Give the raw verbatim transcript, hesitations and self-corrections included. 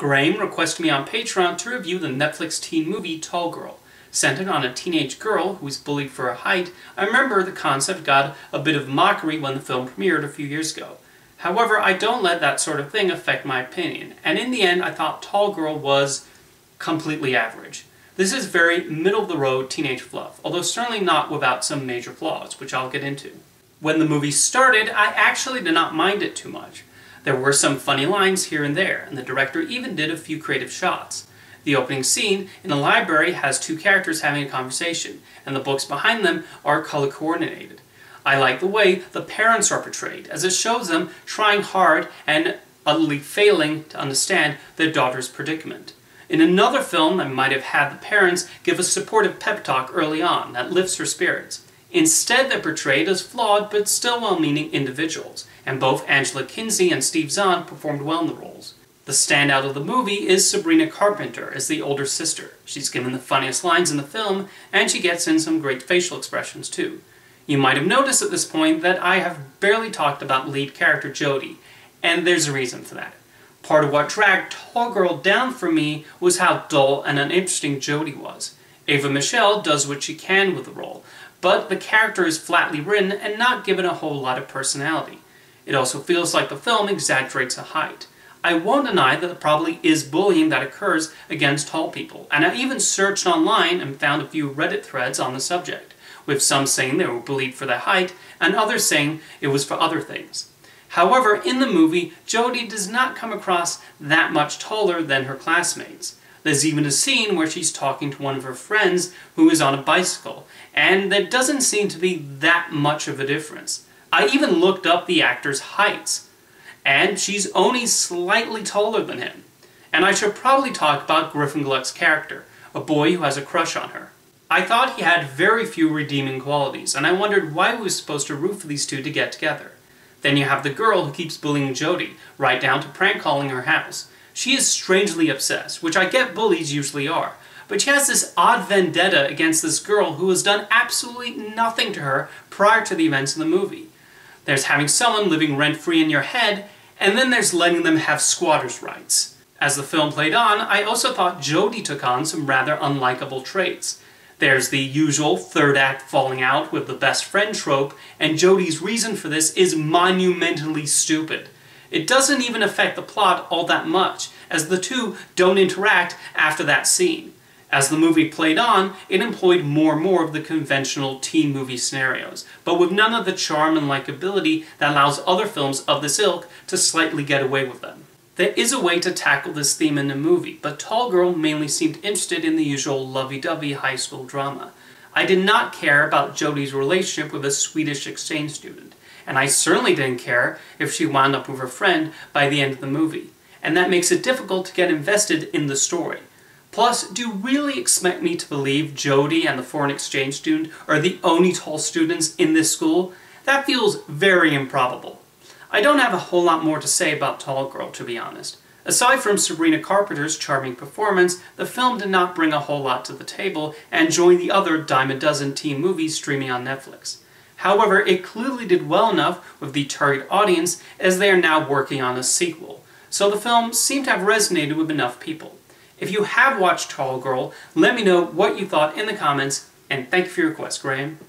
Graham requested me on Patreon to review the Netflix teen movie Tall Girl. Centered on a teenage girl who was bullied for her height, I remember the concept got a bit of mockery when the film premiered a few years ago. However, I don't let that sort of thing affect my opinion, and in the end I thought Tall Girl was completely average. This is very middle-of-the-road teenage fluff, although certainly not without some major flaws, which I'll get into. When the movie started, I actually did not mind it too much. There were some funny lines here and there, and the director even did a few creative shots. The opening scene in the library has two characters having a conversation, and the books behind them are color coordinated. I like the way the parents are portrayed, as it shows them trying hard and utterly failing to understand their daughter's predicament. In another film, I might have had the parents give a supportive pep talk early on that lifts her spirits. Instead, they're portrayed as flawed but still well-meaning individuals, and both Angela Kinsey and Steve Zahn performed well in the roles. The standout of the movie is Sabrina Carpenter as the older sister. She's given the funniest lines in the film, and she gets in some great facial expressions too. You might have noticed at this point that I have barely talked about lead character Jodie, and there's a reason for that. Part of what dragged Tall Girl down for me was how dull and uninteresting Jodie was. Ava Michelle does what she can with the role, but the character is flatly written and not given a whole lot of personality. It also feels like the film exaggerates a height. I won't deny that there probably is bullying that occurs against tall people, and I even searched online and found a few Reddit threads on the subject, with some saying they were bullied for their height, and others saying it was for other things. However, in the movie, Jodie does not come across that much taller than her classmates. There's even a scene where she's talking to one of her friends who is on a bicycle, and there doesn't seem to be that much of a difference. I even looked up the actor's heights, and she's only slightly taller than him. And I should probably talk about Griffin Gluck's character, a boy who has a crush on her. I thought he had very few redeeming qualities, and I wondered why we were supposed to root for these two to get together. Then you have the girl who keeps bullying Jodie, right down to prank calling her house. She is strangely obsessed, which I get bullies usually are, but she has this odd vendetta against this girl who has done absolutely nothing to her prior to the events of the movie. There's having someone living rent-free in your head, and then there's letting them have squatters' rights. As the film played on, I also thought Jodie took on some rather unlikable traits. There's the usual third-act falling out with the best friend trope, and Jodie's reason for this is monumentally stupid. It doesn't even affect the plot all that much, as the two don't interact after that scene. As the movie played on, it employed more and more of the conventional teen movie scenarios, but with none of the charm and likability that allows other films of this ilk to slightly get away with them. There is a way to tackle this theme in a movie, but Tall Girl mainly seemed interested in the usual lovey-dovey high school drama. I did not care about Jodie's relationship with a Swedish exchange student, and I certainly didn't care if she wound up with her friend by the end of the movie, and that makes it difficult to get invested in the story. Plus, do you really expect me to believe Jodie and the foreign exchange student are the only tall students in this school? That feels very improbable. I don't have a whole lot more to say about Tall Girl, to be honest. Aside from Sabrina Carpenter's charming performance, the film did not bring a whole lot to the table and joined the other dime-a-dozen teen movies streaming on Netflix. However, it clearly did well enough with the target audience as they are now working on a sequel, so the film seemed to have resonated with enough people. If you have watched Tall Girl, let me know what you thought in the comments, and thank you for your request, Graham.